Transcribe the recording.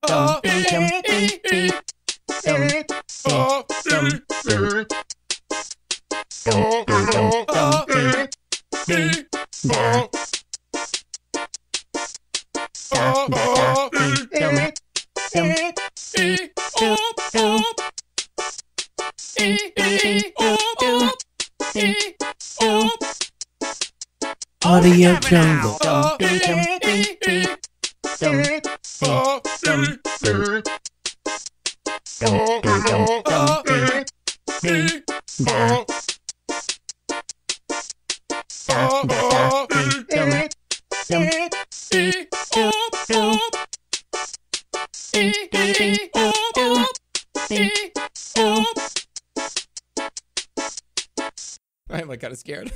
Audio Jungle. I got scared.